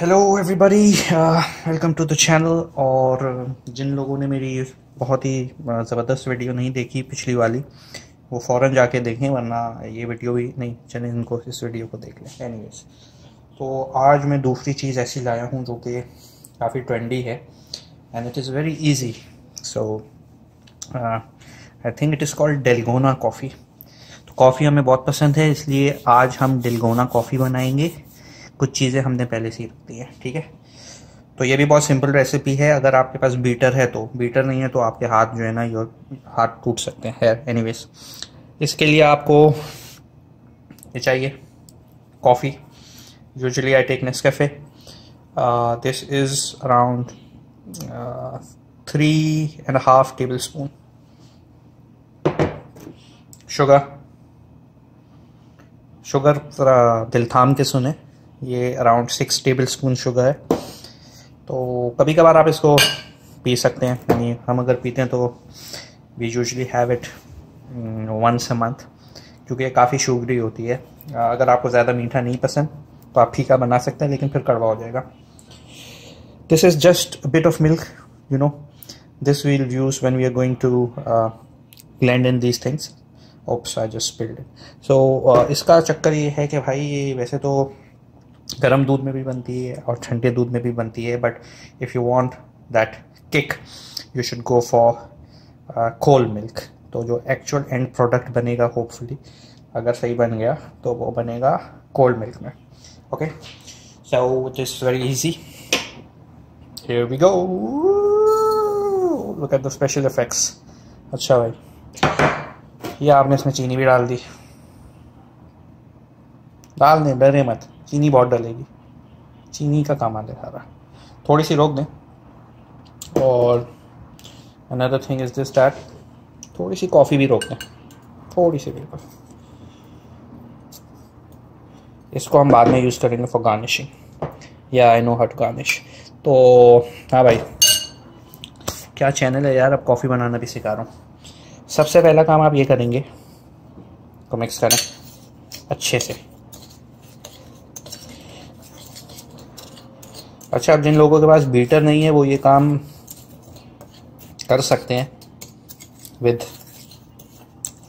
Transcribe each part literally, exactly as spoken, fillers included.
Hello everybody, welcome to the channel. और जिन लोगों ने मेरी बहुत ही ज़बरदस्त वीडियो नहीं देखी पिछली वाली, वो फ़ौरन जाके देखें, वरना ये वीडियो भी नहीं चले, इनको इस वीडियो को देख लें। एनीवेज, तो आज मैं दूसरी चीज़ ऐसी लाया हूँ जो कि काफ़ी ट्रेंडी है and it is very easy. So I think it is called dalgona coffee. तो कॉफ़ी हमें बहुत पसंद है, इसलिए आज हम डेलगोना कॉफ़ी बनाएंगे। कुछ चीज़ें हमने पहले से ही रखती हैं, ठीक है। तो ये भी बहुत सिंपल रेसिपी है। अगर आपके पास बीटर है तो, बीटर नहीं है तो आपके हाथ जो है ना, योर हाथ टूट सकते हैं। है एनीवेज, इसके लिए आपको ये चाहिए coffee. Usually I take Nescafe. This is around three and half tablespoon. Sugar, sugar ज़रा दिल थाम के सुने, ये around six tablespoon sugar है। तो कभी कभार आप इसको पी सकते हैं, यानी हम अगर पीते हैं तो we usually have it once a month, क्योंकि ये काफ़ी शुगरी होती है। अगर आपको ज़्यादा मीठा नहीं पसंद तो आप फीका बना सकते हैं, लेकिन फिर कड़वा हो जाएगा। This is just bit of milk, you know, this will use when we are going to blend in these things. Oops, I just spilled it. So इसका चक्कर ये है कि भाई, ये वैसे तो गर्म दूध में भी बनती है और ठंडे दूध में भी बनती है, but if you want that kick you should go for cold milk. तो जो एक्चुअल एंड प्रोडक्ट बनेगा, होपफुली अगर सही बन गया तो वो बनेगा कोल्ड मिल्क में। Okay, so this very easy. Here we go, look at the special effects. अच्छा भाई, ये आपने इसमें चीनी भी डाल दी। डाल दें, डरे मत, चीनी बहुत डलेगी, चीनी का काम आता है सारा। थोड़ी सी रोक दें। और another thing is this that थोड़ी सी कॉफ़ी भी रोक दें, थोड़ी सी, बिल्कुल। इसको हम बाद में यूज़ करेंगे फॉर गार्निशिंग, या I know how to garnish. तो हाँ भाई, क्या चैनल है यार, अब कॉफ़ी बनाना भी सिखा रहा हूँ। सबसे पहला काम आप ये करेंगे, तो मिक्स करें अच्छे से। अच्छा, अब जिन लोगों के पास बीटर नहीं है वो ये काम कर सकते हैं विद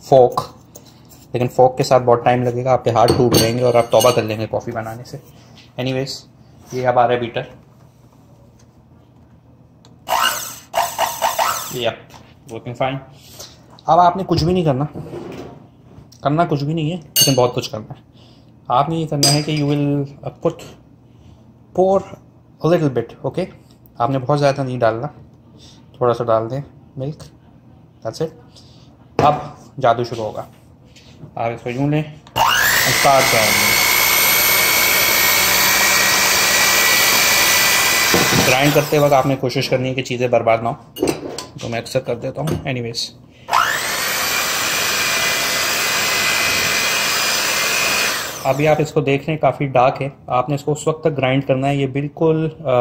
फोक, लेकिन फोक के साथ बहुत टाइम लगेगा, आपके हाथ टूट जाएंगे और आप तौबा कर लेंगे कॉफ़ी बनाने से। एनीवेज, ये अब आ रहा है बीटर। Yup, working fine. अब आपने कुछ भी नहीं करना, करना कुछ भी नहीं है, लेकिन बहुत कुछ करना है। आपने ये करना है कि you will put pour a little bit. Okay, आपने बहुत ज़्यादा नहीं डालना, थोड़ा सा डाल दें मिल्क, दैट्स इट। अब जादू शुरू होगा। आप इसको यूँ लें, स्टार्ट करेंगे। ग्राइंड करते वक्त आपने कोशिश करनी है कि चीज़ें बर्बाद ना हो, तो मैं अक्सर कर देता हूँ। एनीवेज, अभी आप इसको देख रहे हैं, काफ़ी डार्क है। आपने इसको उस वक्त तक ग्राइंड करना है, ये बिल्कुल आ,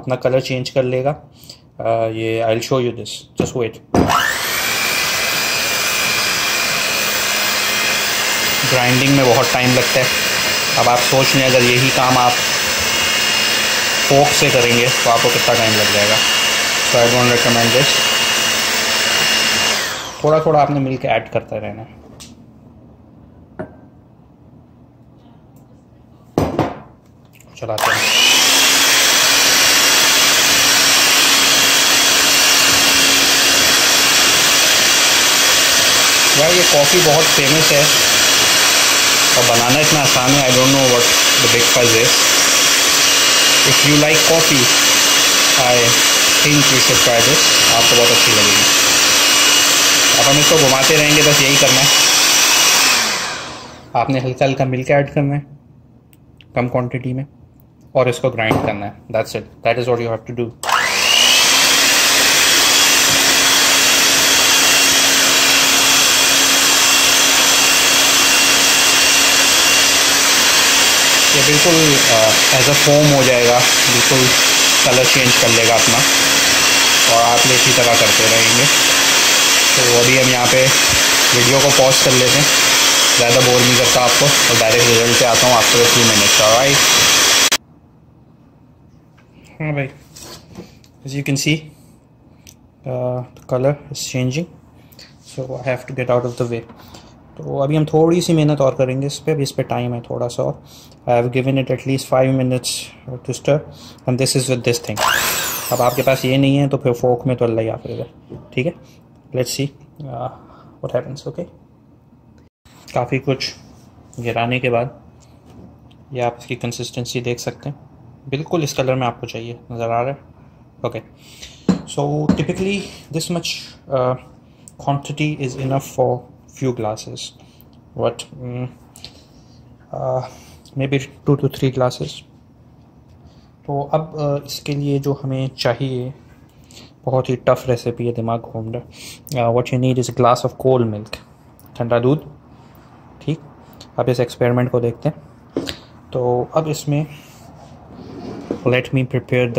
अपना कलर चेंज कर लेगा। आ, ये I will show you this, just wait. Grinding में बहुत टाइम लगता है। अब आप सोच लें, अगर यही काम आप फोक से करेंगे तो आपको कितना टाइम लग जाएगा। So I don't recommend this. थोड़ा थोड़ा आपने मिल्क ऐड करते रहना है। चलाते हैं। यार, ये कॉफ़ी बहुत फेमस है और बनाना इतना आसान है। I don't know what the big fuss is. If you like coffee, I think you should try this. आपको बहुत अच्छी लगेगी। अब हम इसको घुमाते रहेंगे, बस यही करना है। आपने हल्का हल्का मिल्क ऐड करना है कम क्वांटिटी में और इसको ग्राइंड करना है। That's it, that is what you have to do. ये बिल्कुल एज अ फोम हो जाएगा, बिल्कुल कलर चेंज कर लेगा अपना, और आप इसी तरह करते रहेंगे। तो अभी हम यहाँ पे वीडियो को पॉज कर लेते हैं, ज़्यादा बोर नहीं करता आपको, और डायरेक्ट रिजल्ट पे आता हूँ after a few minutes. Alright. हाँ भाई, as you can see uh, the color is changing, so I have to get out of the way. तो अभी हम थोड़ी सी मेहनत और करेंगे इस पर, अभी इस पर टाइम है थोड़ा सा और. I have given it at least five minutes to stir and this is with this thing. अब आपके पास ये नहीं है तो फिर फोक में तो अल्लाह ही आप रहेगा, ठीक है. Let's see what happens. Okay, काफ़ी कुछ गिराने के बाद ये आप इसकी कंसिस्टेंसी देख सकते हैं, बिल्कुल इस कलर में आपको चाहिए, नज़र आ रहा है. Okay, so typically this much quantity is enough for few glasses, what mm, uh, maybe two to three glasses. तो अब uh, इसके लिए जो हमें चाहिए बहुत ही टफ रेसिपी है, दिमाग घूम रहा. What you need is a glass of cold milk, ठंडा दूध, ठीक. अब इस एक्सपेरिमेंट को देखते हैं. तो अब इसमें let me prepare the,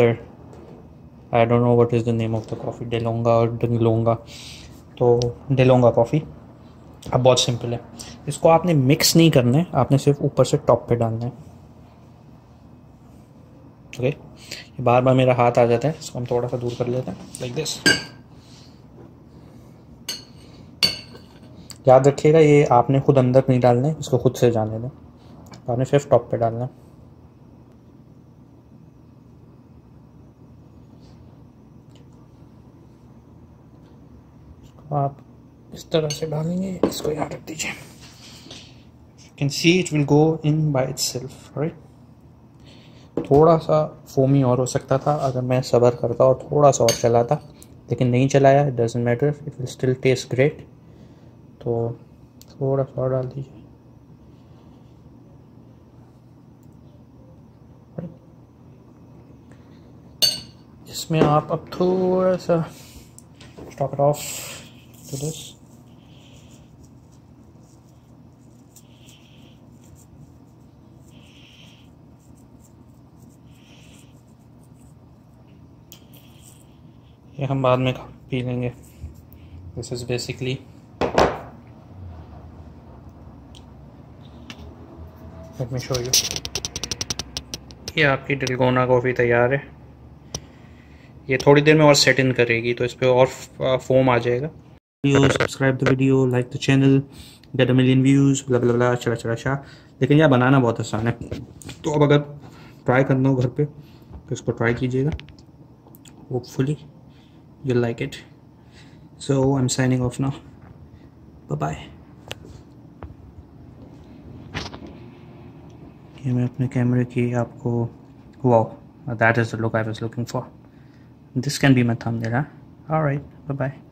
I don't know what is the name of the coffee, डेलोंगा और डंगलोंगा. तो डेलोंगा कॉफ़ी अब बहुत सिंपल है, इसको आपने मिक्स नहीं करना है, आपने सिर्फ ऊपर से टॉप पे डालना है. ओके, ये बार बार मेरा हाथ आ जाता है, इसको हम थोड़ा सा दूर कर लेते हैं, लाइक दिस. याद रखिएगा ये आपने खुद अंदर नहीं डालना है, इसको खुद से जाने दें, आपने सिर्फ टॉप पे डालना है. आप इस तरह से डालेंगे, इसको यहाँ रख दीजिए. You can see it will go in by itself, right. थोड़ा सा फोमी और हो सकता था अगर मैं सब्र करता और थोड़ा सा और चलाता, लेकिन नहीं चलाया. It doesn't matter, it will still taste great. तो थोड़ा सा और डाल दीजिए, right? इसमें आप अब थोड़ा सा stop it off to this. ये हम बाद में पी लेंगे. This is basically let me show you. ये आपकी डेलगोना कॉफ़ी तैयार है. ये थोड़ी देर में और सेट इन करेगी तो इस पर और फोम आ जाएगा. Subscribe the video, like the channel, get a million views, ब्ला ब्ला ब्ला, चला चला शाह. लेकिन यह बनाना बहुत आसान है, तो अब अगर ट्राई करना हो घर पे तो इसको ट्राई कीजिएगा. Hopefully you'll like it. So I'm signing off now. Bye-bye. ये मैं अपने कैमरे की आपको, wow, that is the look I was looking for. This can be my thumbnail. All right. Bye-bye.